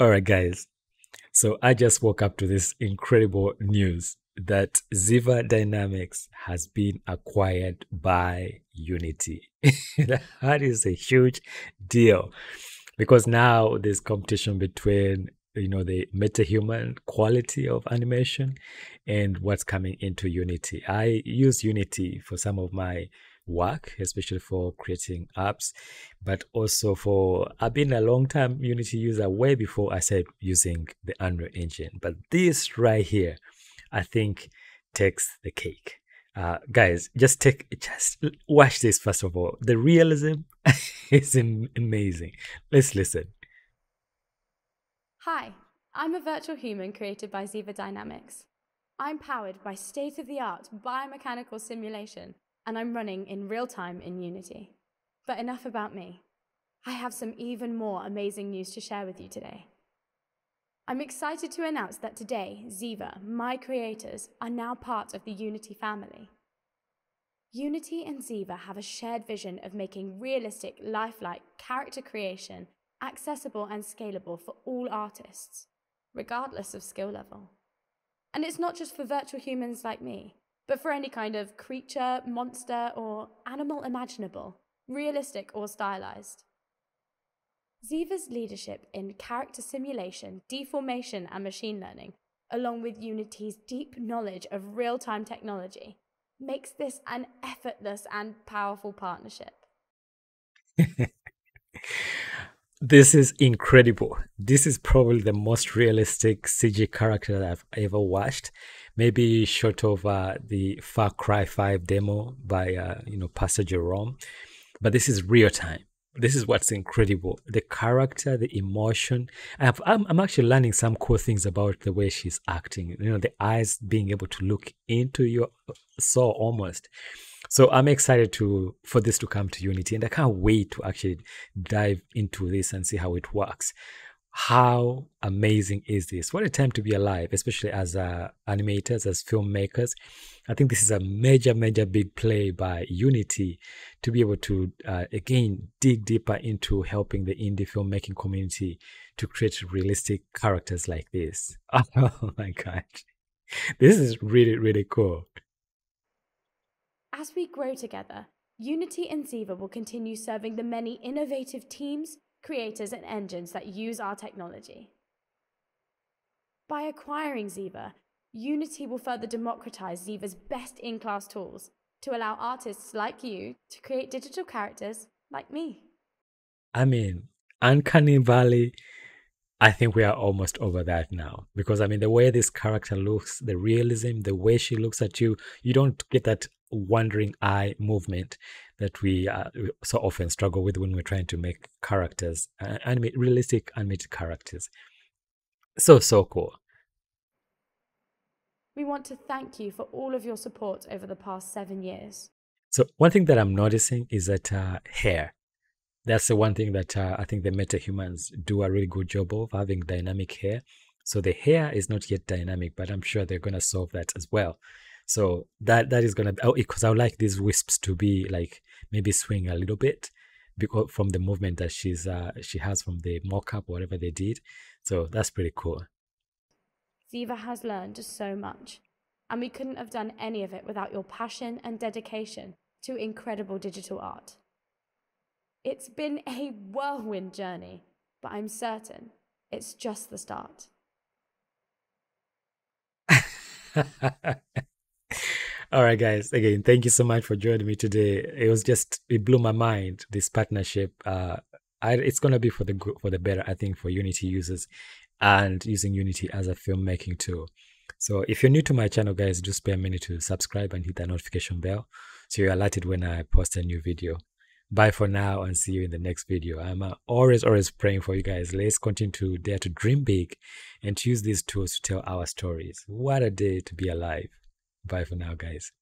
All right, guys. So I just woke up to this incredible news that Ziva Dynamics has been acquired by Unity. That is a huge deal, because now there's competition between, you know, the MetaHuman quality of animation and what's coming into Unity. I use Unity for some of my work, especially for creating apps, but also for, I've been a long time Unity user way before I started using the Unreal Engine. But this right here, I think, takes the cake. Guys, just watch this first of all. The realism is amazing. Let's listen. Hi, I'm a virtual human created by Ziva Dynamics. I'm powered by state-of-the-art biomechanical simulation, and I'm running in real time in Unity. But enough about me. I have some even more amazing news to share with you today. I'm excited to announce that today, Ziva, my creators, are now part of the Unity family. Unity and Ziva have a shared vision of making realistic, lifelike character creation accessible and scalable for all artists, regardless of skill level. And it's not just for virtual humans like me, but for any kind of creature, monster, or animal imaginable, realistic or stylized. Ziva's leadership in character simulation, deformation, and machine learning, along with Unity's deep knowledge of real-time technology, makes this an effortless and powerful partnership. This is incredible. This is probably the most realistic CG character that I've ever watched. Maybe short of the Far Cry 5 demo by Pastor Jerome. But this is real time. This is what's incredible. The character, the emotion. I'm actually learning some cool things about the way she's acting. You know, the eyes being able to look into your soul almost. So I'm excited for this to come to Unity, and I can't wait to actually dive into this and see how it works. How amazing is this? What a time to be alive, especially as animators, as filmmakers. I think this is a major, major big play by Unity to be able to, again, dig deeper into helping the indie filmmaking community to create realistic characters like this. Oh my gosh. This is really, really cool. As we grow together, Unity and Ziva will continue serving the many innovative teams, creators, and engines that use our technology. By acquiring Ziva, Unity will further democratize Ziva's best-in-class tools to allow artists like you to create digital characters like me. I mean, Uncanny Valley, I think we are almost over that now, because I mean, the way this character looks, the realism, the way she looks at you, you don't get that wandering eye movement that we so often struggle with when we're trying to make characters, realistic animated characters. So cool. We want to thank you for all of your support over the past 7 years. So one thing that I'm noticing is that hair. That's the one thing that I think the MetaHumans do a really good job of, having dynamic hair. So the hair is not yet dynamic, but I'm sure they're going to solve that as well. So that is gonna be, because I would like these wisps to be like maybe swing a little bit, because from the movement that she has from the mock-up, whatever they did. So that's pretty cool. Ziva has learned so much, and we couldn't have done any of it without your passion and dedication to incredible digital art. It's been a whirlwind journey, but I'm certain it's just the start. All right, guys, again, thank you so much for joining me today. It blew my mind, this partnership. It's going to be for the better, I think, for Unity users and using Unity as a filmmaking tool. So if you're new to my channel, guys, do spare a minute to subscribe and hit that notification bell so you're alerted when I post a new video. Bye for now, and see you in the next video. I'm always praying for you guys. Let's continue to dare to dream big and to use these tools to tell our stories. What a day to be alive. Bye for now, guys.